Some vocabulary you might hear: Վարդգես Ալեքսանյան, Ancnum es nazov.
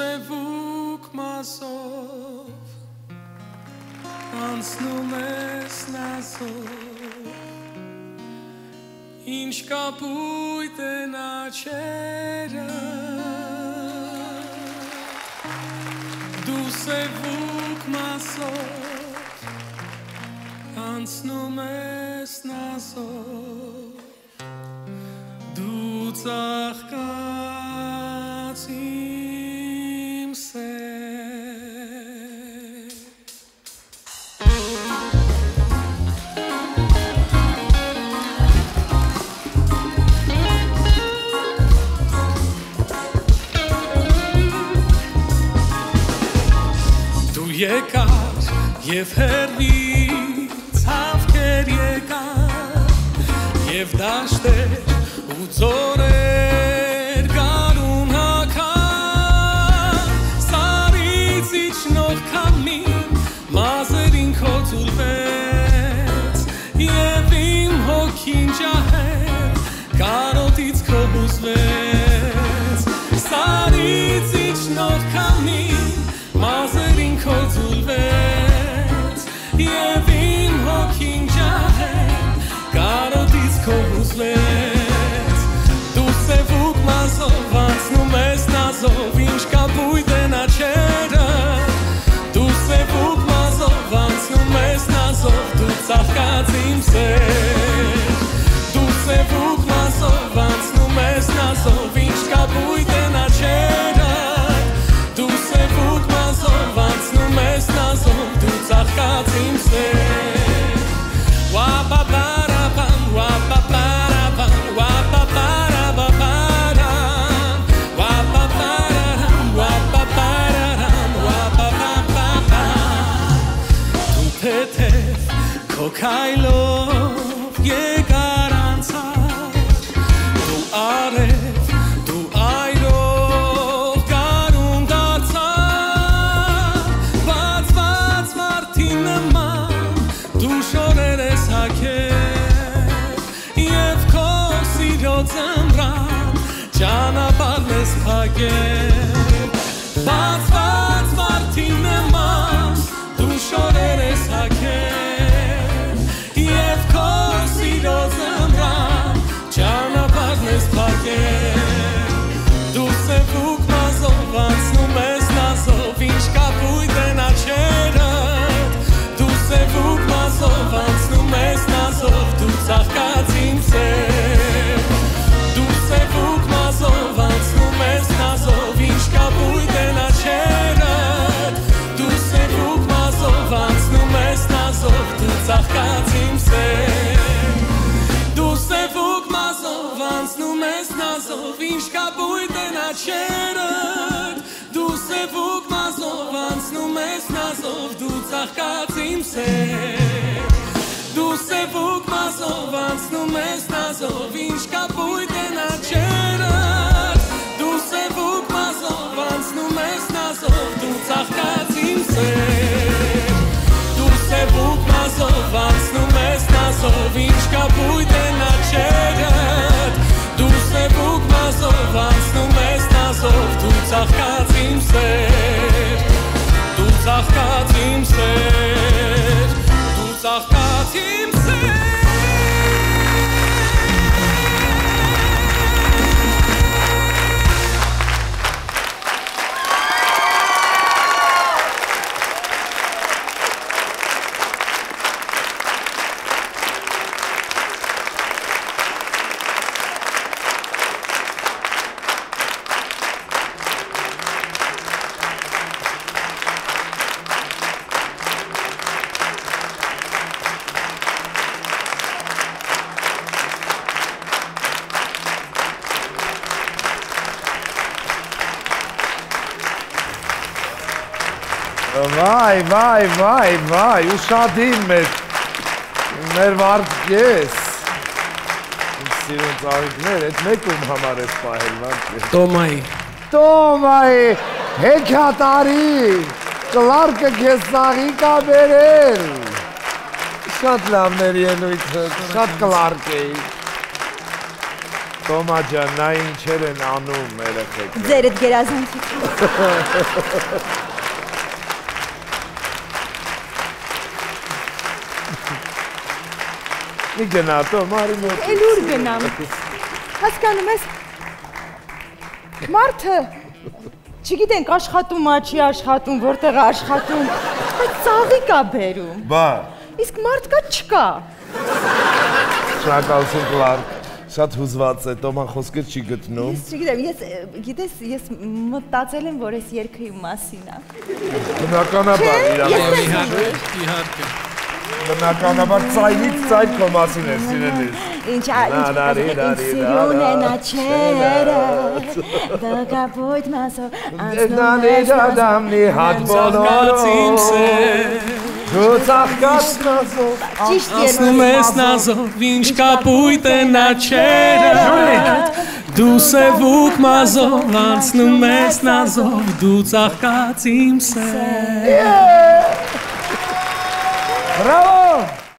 sevuk mazov, Ancnum es nazov, inch capute na cera, du sevuk mazov, Ancnum es nazov, du tzachkatzim. Եկար եւ հեռվից հավքեր եկար եւ դաշտեր ու ձորեր գարուն հագար սարից իջնող քամին մազերին քո ծուլվեց եւ իմ հոգին ջահել կարոտից քո բուզվեց սարից իջնող քամին մազերին քո ծուլվեց և իմ հոգին ջահել կարոտից քո բուզվեց դու սևուկ մազով անցնում ես նազով ինչ կապույտ է նա չերը դու սևուկ մազով անցնում ես նազով դու ծաղկած իմ սեր դու սևուկ մազով անցնում ես նազով ինչ կապույտ է նա չերը Քայլով եկար անցար դու արև դու այրով գարուն դարձար բացված մարդի նման դու շորեր ես հագել և քո սիրո ձմռան ճանապարհն ես փակել բացված մարդի նման դու շորեր ես հագել Du sevuk mazov, antsnum es nazov, inch kapuyt e na çerët Du sevuk mazov, antsnum es nazov, du tzagkats im ser Du sevuk mazov, antsnum es nazov, inch kapuyt e na çerët Du sevuk mazov, antsnum es nazov, du tzagkats im ser Ancnum es nazov, inch kapuyt e na çerët Du sevuk mazov, ancnum es nazov, du tzagkats im ser Du sevuk mazov, ancnum es nazov, inch kapuyt e na çerët Du sevuk mazov, ancnum es nazov, du tzagkats im ser Du sevuk mazov, ancnum es nazov, inch kapuyt e na çerët Ancnum es nazov, du tzagkats im ser, du tzagkats im ser, du tzagkats im ser. Vai, vai, vai, vai, ուշադիր մեր վարդգես, ինձ սիրուն ծաղիկներ, էդ մեկում համար ես պահել, վարդգես. Տոմայի. Տոմայի, հեքատարի, կլարկը կես ծաղիկա բերել, շատ լավներ ենույթը, շատ կլարկ էի, Թոմա ջան, նա ինչեր են անում երեխեք։ Ձերդ գերազանցություն։ Մի գնա Թոմա, արի մոտ։ Էլուր գնամ։ Հասկանում ես։ Մարդը չգիտենք աշխատում, չի աշխատում, որտեղ աշխատում, բայց ծաղի կա բերում։ Բա։ Իսկ մարդկա չկա։ Շնորհակալություն Կլարկ։ Շատ հուզված է, Թոմա խոսքեր չի գտնում։ Ես չգիտեմ, գիտես, ես մտածել եմ, որ ես երգի մասին է։ Բնականաբար ծայրից ծայր քո մասին է, սիրելիս։ Ինչ սիրուն են աչքերը, դակաբույտ մասով անցնում ես նամնի հատ բոլորով։ Ancnum es nazov, vinci capuite na cerat. Du se vuk mazov, ancnum es nazov, du țahcați-mi se. Bravo!